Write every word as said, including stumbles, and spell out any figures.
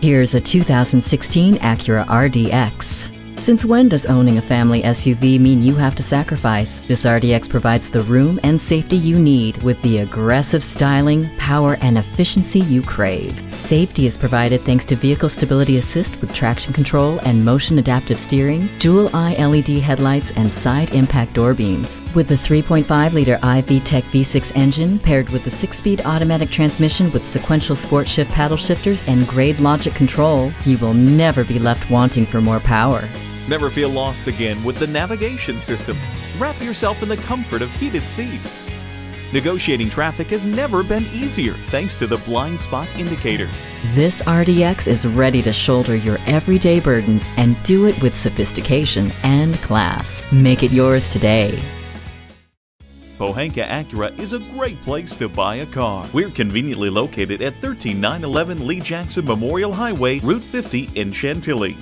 Here's a two thousand sixteen Acura R D X. Since when does owning a family S U V mean you have to sacrifice? This R D X provides the room and safety you need with the aggressive styling, power, and efficiency you crave. Safety is provided thanks to vehicle stability assist with traction control and motion adaptive steering, dual eye L E D headlights, and side impact door beams. With the three point five liter i-VTEC V six engine paired with the six-speed automatic transmission with sequential sport shift paddle shifters and grade logic control, you will never be left wanting for more power. Never feel lost again with the navigation system. Wrap yourself in the comfort of heated seats. Negotiating traffic has never been easier thanks to the blind spot indicator. This R D X is ready to shoulder your everyday burdens and do it with sophistication and class. Make it yours today. Pohanka Acura is a great place to buy a car. We're conveniently located at one three nine one one Lee Jackson Memorial Highway, Route fifty in Chantilly.